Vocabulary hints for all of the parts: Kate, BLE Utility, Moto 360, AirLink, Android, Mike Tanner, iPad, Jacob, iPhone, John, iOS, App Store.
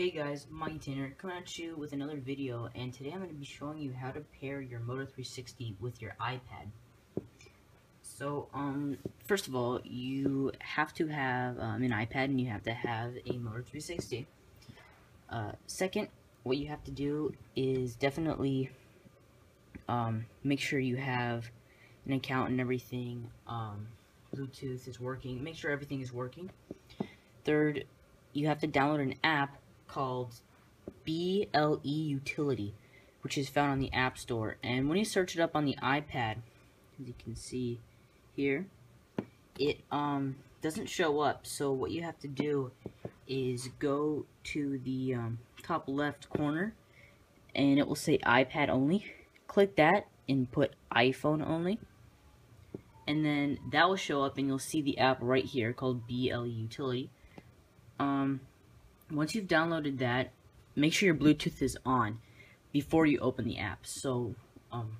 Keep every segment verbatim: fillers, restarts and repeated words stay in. Hey guys, Mike Tanner coming at you with another video, and today I'm going to be showing you how to pair your Moto three sixty with your iPad. So, um, first of all, you have to have um, an iPad and you have to have a Moto three sixty. Uh, second, what you have to do is definitely um, make sure you have an account and everything. Um, Bluetooth is working. Make sure everything is working. Third, you have to download an app called B L E Utility, which is found on the App Store. And when you search it up on the iPad, as you can see here, it um, doesn't show up. So what you have to do is go to the um, top left corner, and it will say iPad only. Click that and put iPhone only, and then that will show up, and you'll see the app right here called B L E Utility. Um, Once you've downloaded that, make sure your Bluetooth is on before you open the app. So, um,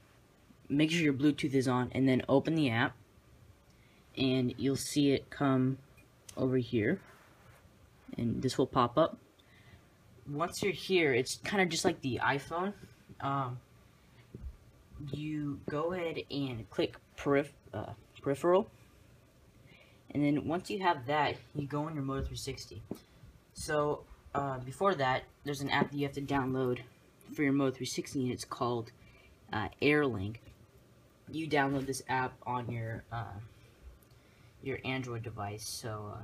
make sure your Bluetooth is on, and then open the app, and you'll see it come over here, and this will pop up. Once you're here, it's kind of just like the iPhone. Um, you go ahead and click perif uh, peripheral, and then once you have that, you go on your Moto three sixty. So, uh, before that, there's an app that you have to download for your Moto three sixty, and it's called uh, AirLink. You download this app on your uh, your Android device, so uh,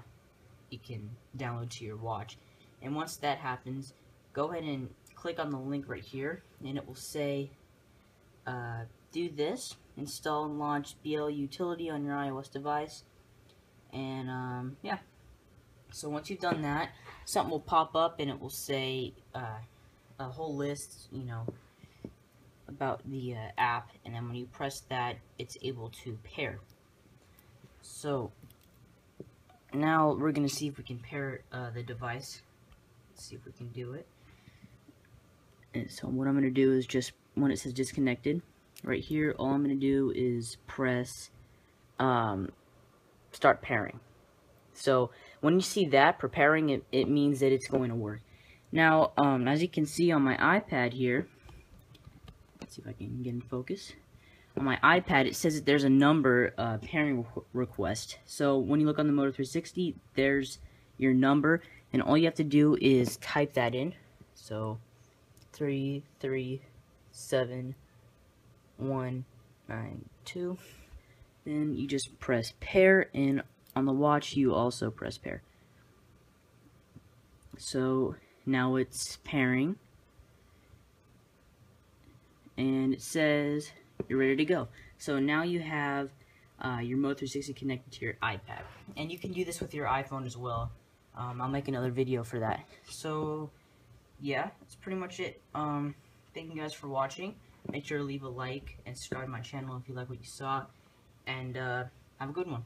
you can download to your watch. And once that happens, go ahead and click on the link right here, and it will say, uh, do this, install and launch B L E Utility on your iOS device, and um, yeah. So once you've done that, something will pop up and it will say uh, a whole list, you know, about the uh, app. And then when you press that, it's able to pair. So now we're going to see if we can pair uh, the device. Let's see if we can do it. And so what I'm going to do is just, when it says disconnected, right here, all I'm going to do is press um, start pairing. So when you see that, preparing it, it means that it's going to work. Now, um, as you can see on my iPad here, let's see if I can get in focus. On my iPad, it says that there's a number uh, pairing re request. So when you look on the Moto three sixty, there's your number, and all you have to do is type that in. So three three seven one nine two. Then you just press pair, and on the watch, you also press pair. So now it's pairing, and it says you're ready to go. So now you have uh, your Moto three sixty connected to your iPad, and you can do this with your iPhone as well. Um, I'll make another video for that. So yeah, that's pretty much it. Um, thank you guys for watching. Make sure to leave a like and subscribe to my channel if you like what you saw, and uh, have a good one.